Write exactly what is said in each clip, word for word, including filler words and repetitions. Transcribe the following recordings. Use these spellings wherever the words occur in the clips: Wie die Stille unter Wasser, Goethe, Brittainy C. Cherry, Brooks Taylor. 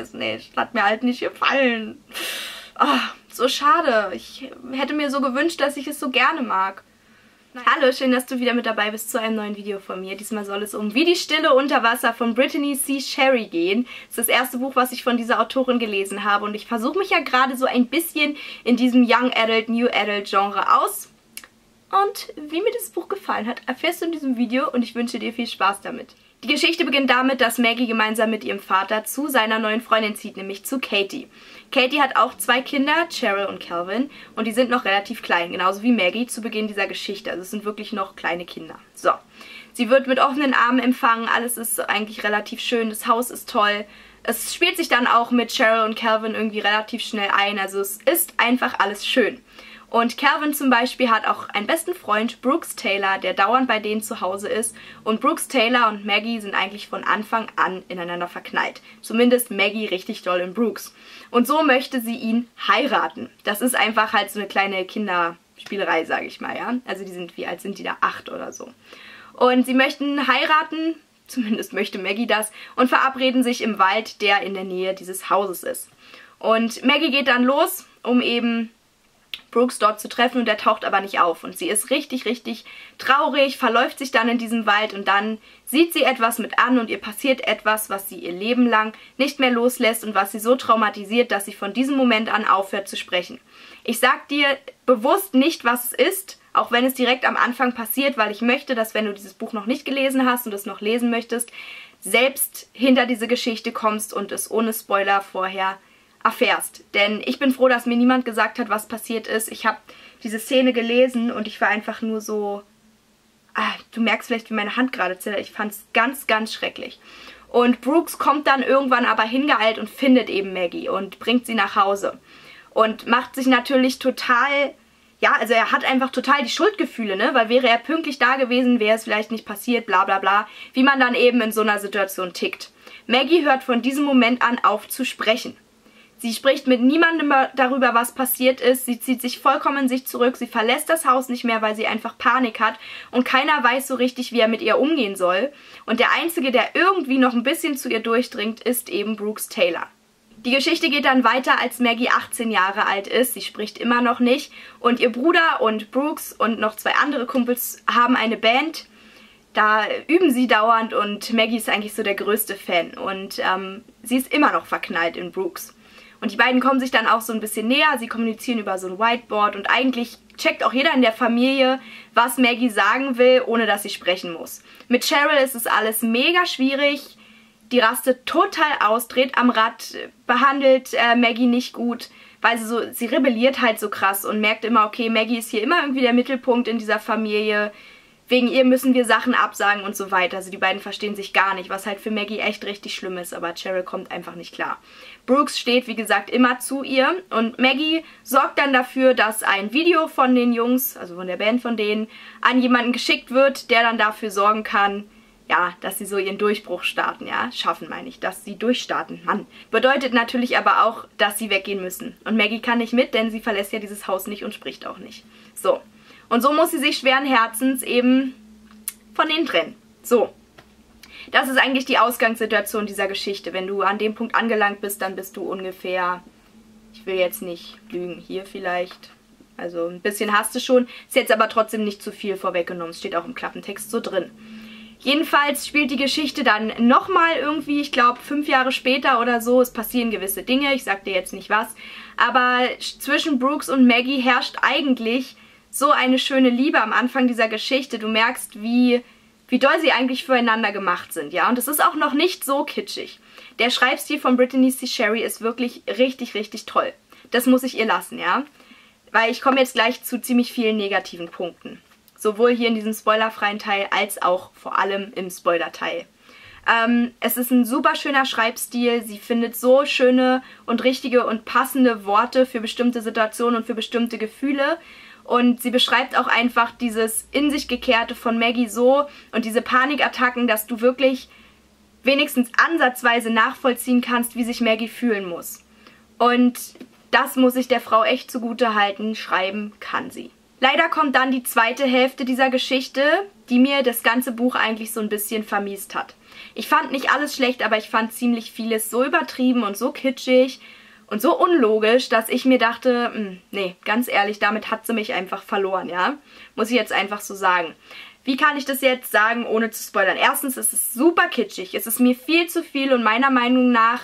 weiß nicht. Hat mir halt nicht gefallen. Oh, so schade. Ich hätte mir so gewünscht, dass ich es so gerne mag. Nein. Hallo, schön, dass du wieder mit dabei bist zu einem neuen Video von mir. Diesmal soll es um Wie die Stille unter Wasser von Brittainy C. Cherry gehen. Das ist das erste Buch, was ich von dieser Autorin gelesen habe. Und ich versuche mich ja gerade so ein bisschen in diesem Young Adult, New Adult Genre aus. Und wie mir das Buch gefallen hat, erfährst du in diesem Video und ich wünsche dir viel Spaß damit. Die Geschichte beginnt damit, dass Maggie gemeinsam mit ihrem Vater zu seiner neuen Freundin zieht, nämlich zu Katie. Katie hat auch zwei Kinder, Cheryl und Calvin, und die sind noch relativ klein, genauso wie Maggie zu Beginn dieser Geschichte. Also es sind wirklich noch kleine Kinder. So, sie wird mit offenen Armen empfangen, alles ist eigentlich relativ schön, das Haus ist toll. Es spielt sich dann auch mit Cheryl und Calvin irgendwie relativ schnell ein, also es ist einfach alles schön. Und Calvin zum Beispiel hat auch einen besten Freund, Brooks Taylor, der dauernd bei denen zu Hause ist. Und Brooks Taylor und Maggie sind eigentlich von Anfang an ineinander verknallt. Zumindest Maggie richtig doll in Brooks. Und so möchte sie ihn heiraten. Das ist einfach halt so eine kleine Kinderspielerei, sage ich mal, ja. Also die sind, wie alt sind die da? Acht oder so. Und sie möchten heiraten, zumindest möchte Maggie das, und verabreden sich im Wald, der in der Nähe dieses Hauses ist. Und Maggie geht dann los, um eben Brooks dort zu treffen, und er taucht aber nicht auf. Und sie ist richtig, richtig traurig, verläuft sich dann in diesem Wald und dann sieht sie etwas mit an und ihr passiert etwas, was sie ihr Leben lang nicht mehr loslässt und was sie so traumatisiert, dass sie von diesem Moment an aufhört zu sprechen. Ich sag dir bewusst nicht, was es ist, auch wenn es direkt am Anfang passiert, weil ich möchte, dass wenn du dieses Buch noch nicht gelesen hast und es noch lesen möchtest, selbst hinter diese Geschichte kommst und es ohne Spoiler vorher erfährst. Denn ich bin froh, dass mir niemand gesagt hat, was passiert ist. Ich habe diese Szene gelesen und ich war einfach nur so... Ah, du merkst vielleicht, wie meine Hand gerade zittert. Ich fand es ganz, ganz schrecklich. Und Brooks kommt dann irgendwann aber hingeeilt und findet eben Maggie und bringt sie nach Hause. Und macht sich natürlich total... Ja, also er hat einfach total die Schuldgefühle, ne? Weil wäre er pünktlich da gewesen, wäre es vielleicht nicht passiert, bla bla bla. Wie man dann eben in so einer Situation tickt. Maggie hört von diesem Moment an auf zu sprechen. Sie spricht mit niemandem darüber, was passiert ist. Sie zieht sich vollkommen in sich zurück. Sie verlässt das Haus nicht mehr, weil sie einfach Panik hat. Und keiner weiß so richtig, wie er mit ihr umgehen soll. Und der Einzige, der irgendwie noch ein bisschen zu ihr durchdringt, ist eben Brooks Taylor. Die Geschichte geht dann weiter, als Maggie achtzehn Jahre alt ist. Sie spricht immer noch nicht. Und ihr Bruder und Brooks und noch zwei andere Kumpels haben eine Band. Da üben sie dauernd und Maggie ist eigentlich so der größte Fan. Und ähm, sie ist immer noch verknallt in Brooks. Und die beiden kommen sich dann auch so ein bisschen näher, sie kommunizieren über so ein Whiteboard und eigentlich checkt auch jeder in der Familie, was Maggie sagen will, ohne dass sie sprechen muss. Mit Cheryl ist es alles mega schwierig, die rastet total aus, dreht am Rad, behandelt äh, Maggie nicht gut, weil sie so, sie rebelliert halt so krass und merkt immer, okay, Maggie ist hier immer irgendwie der Mittelpunkt in dieser Familie, wegen ihr müssen wir Sachen absagen und so weiter. Also die beiden verstehen sich gar nicht, was halt für Maggie echt richtig schlimm ist, aber Cheryl kommt einfach nicht klar. Brooks steht, wie gesagt, immer zu ihr und Maggie sorgt dann dafür, dass ein Video von den Jungs, also von der Band von denen, an jemanden geschickt wird, der dann dafür sorgen kann, ja, dass sie so ihren Durchbruch starten, ja, schaffen meine ich, dass sie durchstarten, Mann. Bedeutet natürlich aber auch, dass sie weggehen müssen. Und Maggie kann nicht mit, denn sie verlässt ja dieses Haus nicht und spricht auch nicht. So. Und so muss sie sich schweren Herzens eben von denen trennen. So, das ist eigentlich die Ausgangssituation dieser Geschichte. Wenn du an dem Punkt angelangt bist, dann bist du ungefähr, ich will jetzt nicht lügen, hier vielleicht. Also ein bisschen hast du schon, ist jetzt aber trotzdem nicht zu viel vorweggenommen. Es steht auch im Klappentext so drin. Jedenfalls spielt die Geschichte dann nochmal irgendwie, ich glaube, fünf Jahre später oder so. Es passieren gewisse Dinge, ich sag dir jetzt nicht was. Aber zwischen Brooks und Maggie herrscht eigentlich... so eine schöne Liebe am Anfang dieser Geschichte. Du merkst, wie, wie doll sie eigentlich füreinander gemacht sind, ja. Und es ist auch noch nicht so kitschig. Der Schreibstil von Brittainy C. Cherry ist wirklich richtig, richtig toll. Das muss ich ihr lassen, ja. Weil ich komme jetzt gleich zu ziemlich vielen negativen Punkten. Sowohl hier in diesem spoilerfreien Teil, als auch vor allem im Spoiler-Teil. Ähm, es ist ein super schöner Schreibstil. Sie findet so schöne und richtige und passende Worte für bestimmte Situationen und für bestimmte Gefühle. Und sie beschreibt auch einfach dieses in sich gekehrte von Maggie so und diese Panikattacken, dass du wirklich wenigstens ansatzweise nachvollziehen kannst, wie sich Maggie fühlen muss. Und das muss ich der Frau echt zugute halten, schreiben kann sie. Leider kommt dann die zweite Hälfte dieser Geschichte, die mir das ganze Buch eigentlich so ein bisschen vermiest hat. Ich fand nicht alles schlecht, aber ich fand ziemlich vieles so übertrieben und so kitschig und so unlogisch, dass ich mir dachte, mh, nee, ganz ehrlich, damit hat sie mich einfach verloren, ja. Muss ich jetzt einfach so sagen. Wie kann ich das jetzt sagen, ohne zu spoilern? Erstens, es ist super kitschig, es ist mir viel zu viel und meiner Meinung nach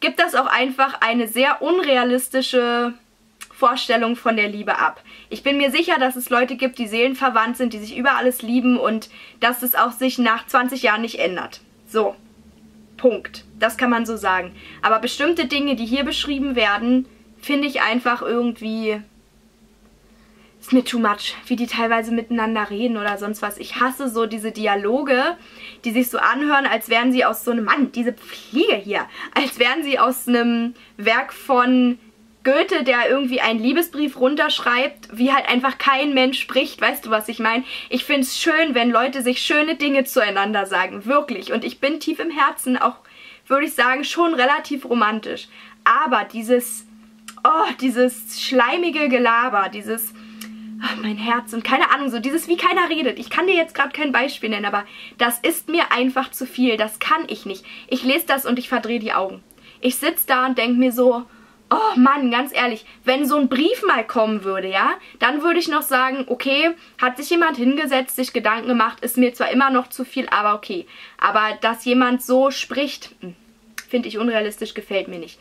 gibt das auch einfach eine sehr unrealistische Vorstellung von der Liebe ab. Ich bin mir sicher, dass es Leute gibt, die seelenverwandt sind, die sich über alles lieben und dass es auch sich nach zwanzig Jahren nicht ändert. So, Punkt. Das kann man so sagen. Aber bestimmte Dinge, die hier beschrieben werden, finde ich einfach irgendwie... Ist mir too much, wie die teilweise miteinander reden oder sonst was. Ich hasse so diese Dialoge, die sich so anhören, als wären sie aus so einem... Mann, diese Fliege hier! Als wären sie aus einem Werk von Goethe, der irgendwie einen Liebesbrief runterschreibt, wie halt einfach kein Mensch spricht. Weißt du, was ich meine? Ich finde es schön, wenn Leute sich schöne Dinge zueinander sagen. Wirklich. Und ich bin tief im Herzen auch, würde ich sagen, schon relativ romantisch. Aber dieses... Oh, dieses schleimige Gelaber, dieses... Ach, mein Herz und keine Ahnung, so dieses wie keiner redet. Ich kann dir jetzt gerade kein Beispiel nennen, aber das ist mir einfach zu viel. Das kann ich nicht. Ich lese das und ich verdrehe die Augen. Ich sitze da und denke mir so, oh Mann, ganz ehrlich, wenn so ein Brief mal kommen würde, ja, dann würde ich noch sagen, okay, hat sich jemand hingesetzt, sich Gedanken gemacht, ist mir zwar immer noch zu viel, aber okay. Aber dass jemand so spricht, finde ich unrealistisch, gefällt mir nicht.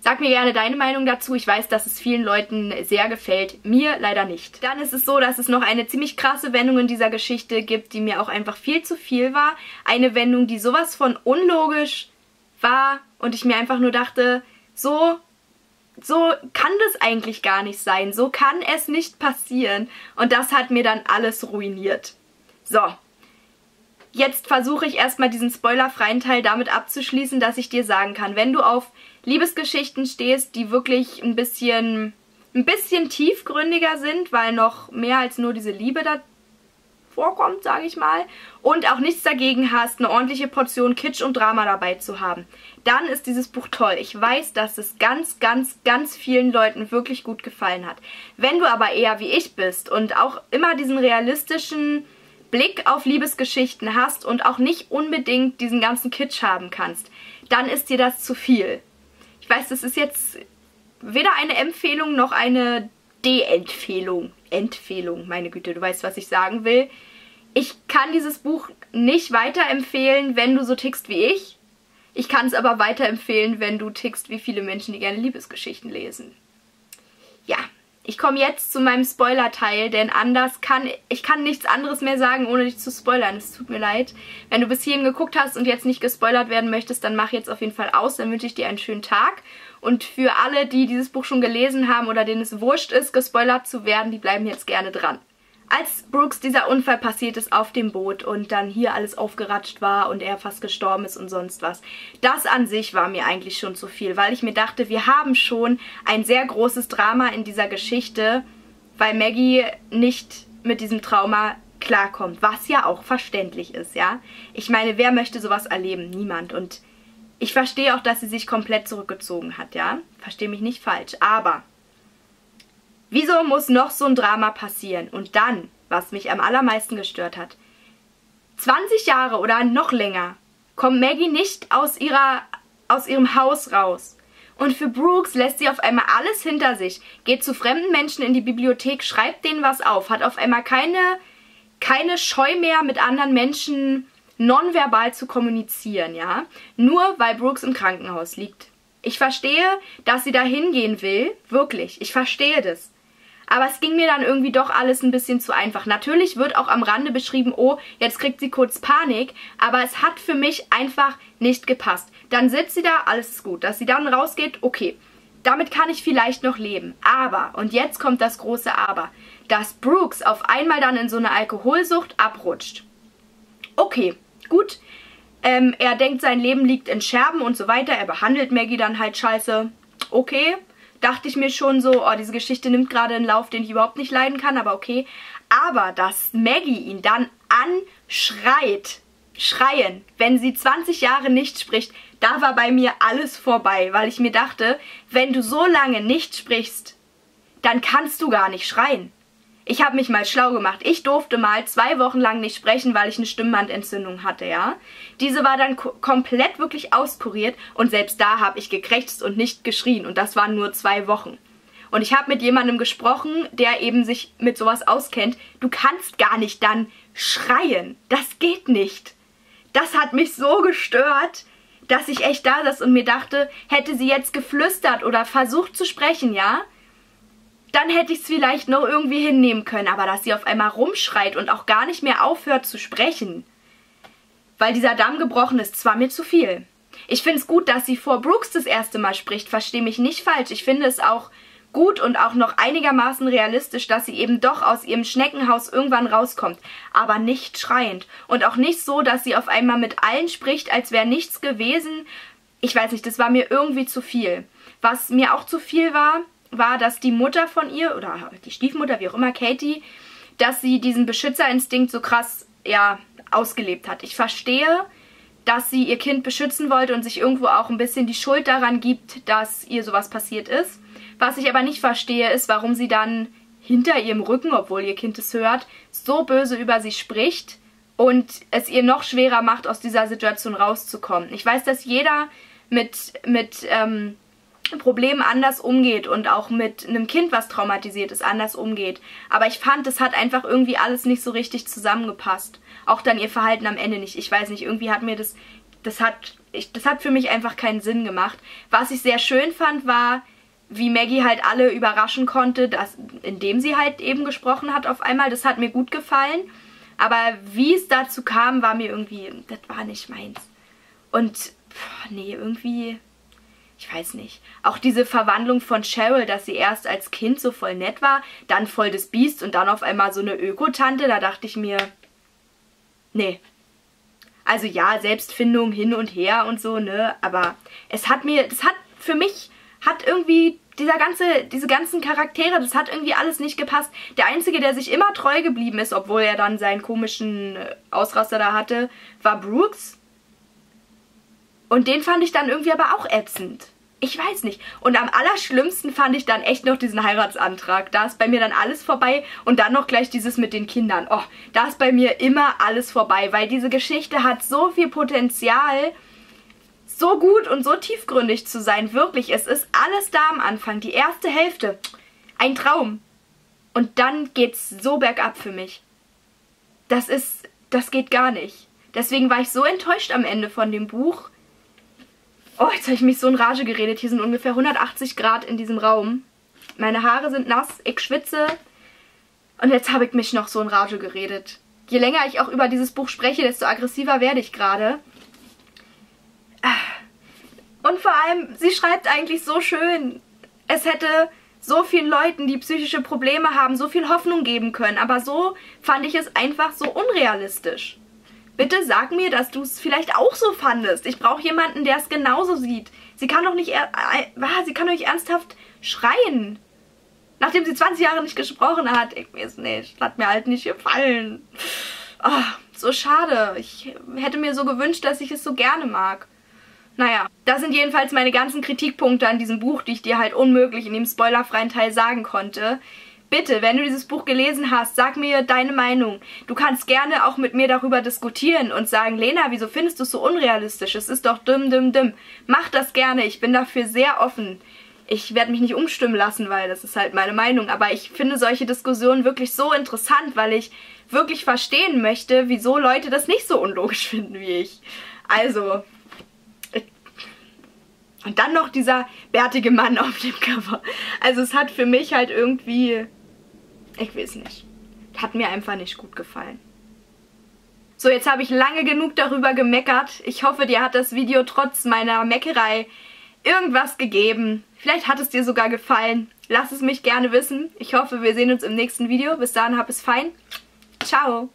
Sag mir gerne deine Meinung dazu. Ich weiß, dass es vielen Leuten sehr gefällt. Mir leider nicht. Dann ist es so, dass es noch eine ziemlich krasse Wendung in dieser Geschichte gibt, die mir auch einfach viel zu viel war. Eine Wendung, die sowas von unlogisch war und ich mir einfach nur dachte, so, so kann das eigentlich gar nicht sein. So kann es nicht passieren. Und das hat mir dann alles ruiniert. So. Jetzt versuche ich erstmal diesen spoilerfreien Teil damit abzuschließen, dass ich dir sagen kann, wenn du auf Liebesgeschichten stehst, die wirklich ein bisschen, ein bisschen tiefgründiger sind, weil noch mehr als nur diese Liebe da vorkommt, sage ich mal, und auch nichts dagegen hast, eine ordentliche Portion Kitsch und Drama dabei zu haben, dann ist dieses Buch toll. Ich weiß, dass es ganz, ganz, ganz vielen Leuten wirklich gut gefallen hat. Wenn du aber eher wie ich bist und auch immer diesen realistischen Blick auf Liebesgeschichten hast und auch nicht unbedingt diesen ganzen Kitsch haben kannst, dann ist dir das zu viel. Ich weiß, das ist jetzt weder eine Empfehlung noch eine De-Empfehlung. Empfehlung, meine Güte, du weißt, was ich sagen will. Ich kann dieses Buch nicht weiterempfehlen, wenn du so tickst wie ich. Ich kann es aber weiterempfehlen, wenn du tickst wie viele Menschen, die gerne Liebesgeschichten lesen. Ja. Ich komme jetzt zu meinem Spoiler-Teil, denn anders kann ich kann nichts anderes mehr sagen, ohne dich zu spoilern. Es tut mir leid. Wenn du bis hierhin geguckt hast und jetzt nicht gespoilert werden möchtest, dann mach jetzt auf jeden Fall aus. Dann wünsche ich dir einen schönen Tag. Und für alle, die dieses Buch schon gelesen haben oder denen es wurscht ist, gespoilert zu werden, die bleiben jetzt gerne dran. Als Brooks dieser Unfall passiert ist auf dem Boot und dann hier alles aufgeratscht war und er fast gestorben ist und sonst was, das an sich war mir eigentlich schon zu viel, weil ich mir dachte, wir haben schon ein sehr großes Drama in dieser Geschichte, weil Maggie nicht mit diesem Trauma klarkommt, was ja auch verständlich ist, ja. Ich meine, wer möchte sowas erleben? Niemand. Und ich verstehe auch, dass sie sich komplett zurückgezogen hat, ja. Verstehe mich nicht falsch, aber... Wieso muss noch so ein Drama passieren? Und dann, was mich am allermeisten gestört hat, zwanzig Jahre oder noch länger kommt Maggie nicht aus, ihrer, aus ihrem Haus raus. Und für Brooks lässt sie auf einmal alles hinter sich, geht zu fremden Menschen in die Bibliothek, schreibt denen was auf, hat auf einmal keine, keine Scheu mehr, mit anderen Menschen nonverbal zu kommunizieren, ja? Nur weil Brooks im Krankenhaus liegt. Ich verstehe, dass sie da hingehen will, wirklich, ich verstehe das. Aber es ging mir dann irgendwie doch alles ein bisschen zu einfach. Natürlich wird auch am Rande beschrieben, oh, jetzt kriegt sie kurz Panik, aber es hat für mich einfach nicht gepasst. Dann sitzt sie da, alles ist gut. Dass sie dann rausgeht, okay, damit kann ich vielleicht noch leben. Aber, und jetzt kommt das große Aber, dass Brooks auf einmal dann in so eine Alkoholsucht abrutscht. Okay, gut. Ähm, er denkt, sein Leben liegt in Scherben und so weiter. Er behandelt Maggie dann halt scheiße. Okay, dachte ich mir schon so, oh, diese Geschichte nimmt gerade einen Lauf, den ich überhaupt nicht leiden kann, aber okay. Aber dass Maggie ihn dann anschreit, schreien, wenn sie zwanzig Jahre nicht spricht, da war bei mir alles vorbei, weil ich mir dachte, wenn du so lange nicht sprichst, dann kannst du gar nicht schreien. Ich habe mich mal schlau gemacht. Ich durfte mal zwei Wochen lang nicht sprechen, weil ich eine Stimmbandentzündung hatte, ja. Diese war dann komplett wirklich auskuriert und selbst da habe ich gekrächzt und nicht geschrien und das waren nur zwei Wochen. Und ich habe mit jemandem gesprochen, der eben sich mit sowas auskennt. Du kannst gar nicht dann schreien. Das geht nicht. Das hat mich so gestört, dass ich echt da saß und mir dachte, hätte sie jetzt geflüstert oder versucht zu sprechen, ja, dann hätte ich es vielleicht noch irgendwie hinnehmen können. Aber dass sie auf einmal rumschreit und auch gar nicht mehr aufhört zu sprechen, weil dieser Damm gebrochen ist, war mir zu viel. Ich finde es gut, dass sie vor Brooks das erste Mal spricht, verstehe mich nicht falsch. Ich finde es auch gut und auch noch einigermaßen realistisch, dass sie eben doch aus ihrem Schneckenhaus irgendwann rauskommt, aber nicht schreiend und auch nicht so, dass sie auf einmal mit allen spricht, als wäre nichts gewesen. Ich weiß nicht, das war mir irgendwie zu viel. Was mir auch zu viel war, war, dass die Mutter von ihr oder die Stiefmutter, wie auch immer, Katie, dass sie diesen Beschützerinstinkt so krass, ja, ausgelebt hat. Ich verstehe, dass sie ihr Kind beschützen wollte und sich irgendwo auch ein bisschen die Schuld daran gibt, dass ihr sowas passiert ist. Was ich aber nicht verstehe, ist, warum sie dann hinter ihrem Rücken, obwohl ihr Kind es hört, so böse über sie spricht und es ihr noch schwerer macht, aus dieser Situation rauszukommen. Ich weiß, dass jeder mit, mit ähm, Problemen anders umgeht und auch mit einem Kind, was traumatisiert ist, anders umgeht. Aber ich fand, es hat einfach irgendwie alles nicht so richtig zusammengepasst. Auch dann ihr Verhalten am Ende nicht. Ich weiß nicht, irgendwie hat mir das... Das hat, ich, das hat für mich einfach keinen Sinn gemacht. Was ich sehr schön fand, war, wie Maggie halt alle überraschen konnte, dass, indem sie halt eben gesprochen hat auf einmal. Das hat mir gut gefallen. Aber wie es dazu kam, war mir irgendwie... Das war nicht meins. Und, pff, nee, irgendwie... Ich weiß nicht. Auch diese Verwandlung von Cheryl, dass sie erst als Kind so voll nett war, dann voll das Biest und dann auf einmal so eine Öko-Tante, da dachte ich mir, nee. Also ja, Selbstfindung hin und her und so, ne, aber es hat mir, es hat für mich, hat irgendwie dieser ganze, diese ganzen Charaktere, das hat irgendwie alles nicht gepasst. Der Einzige, der sich immer treu geblieben ist, obwohl er dann seinen komischen Ausraster da hatte, war Brooks. Und den fand ich dann irgendwie aber auch ätzend. Ich weiß nicht. Und am allerschlimmsten fand ich dann echt noch diesen Heiratsantrag. Da ist bei mir dann alles vorbei und dann noch gleich dieses mit den Kindern. Oh, da ist bei mir immer alles vorbei, weil diese Geschichte hat so viel Potenzial, so gut und so tiefgründig zu sein. Wirklich, es ist alles da am Anfang. Die erste Hälfte. Ein Traum. Und dann geht's so bergab für mich. Das ist, das geht gar nicht. Deswegen war ich so enttäuscht am Ende von dem Buch. Oh, jetzt habe ich mich so in Rage geredet. Hier sind ungefähr hundertachtzig Grad in diesem Raum. Meine Haare sind nass, ich schwitze. Und jetzt habe ich mich noch so in Rage geredet. Je länger ich auch über dieses Buch spreche, desto aggressiver werde ich gerade. Und vor allem, sie schreibt eigentlich so schön. Es hätte so vielen Leuten, die psychische Probleme haben, so viel Hoffnung geben können. Aber so fand ich es einfach so unrealistisch. Bitte sag mir, dass du es vielleicht auch so fandest. Ich brauche jemanden, der es genauso sieht. Sie kann doch nicht, er ah, sie kann doch nicht ernsthaft schreien. Nachdem sie zwanzig Jahre nicht gesprochen hat. Ich weiß nicht, hat mir halt nicht gefallen. Oh, so schade. Ich hätte mir so gewünscht, dass ich es so gerne mag. Naja, das sind jedenfalls meine ganzen Kritikpunkte an diesem Buch, die ich dir halt unmöglich in dem spoilerfreien Teil sagen konnte. Bitte, wenn du dieses Buch gelesen hast, sag mir deine Meinung. Du kannst gerne auch mit mir darüber diskutieren und sagen, Lena, wieso findest du es so unrealistisch? Es ist doch dumm, dumm, dumm. Mach das gerne, ich bin dafür sehr offen. Ich werde mich nicht umstimmen lassen, weil das ist halt meine Meinung. Aber ich finde solche Diskussionen wirklich so interessant, weil ich wirklich verstehen möchte, wieso Leute das nicht so unlogisch finden wie ich. Also... Und dann noch dieser bärtige Mann auf dem Cover. Also es hat für mich halt irgendwie... Ich weiß nicht. Hat mir einfach nicht gut gefallen. So, jetzt habe ich lange genug darüber gemeckert. Ich hoffe, dir hat das Video trotz meiner Meckerei irgendwas gegeben. Vielleicht hat es dir sogar gefallen. Lass es mich gerne wissen. Ich hoffe, wir sehen uns im nächsten Video. Bis dahin, hab es fein. Ciao.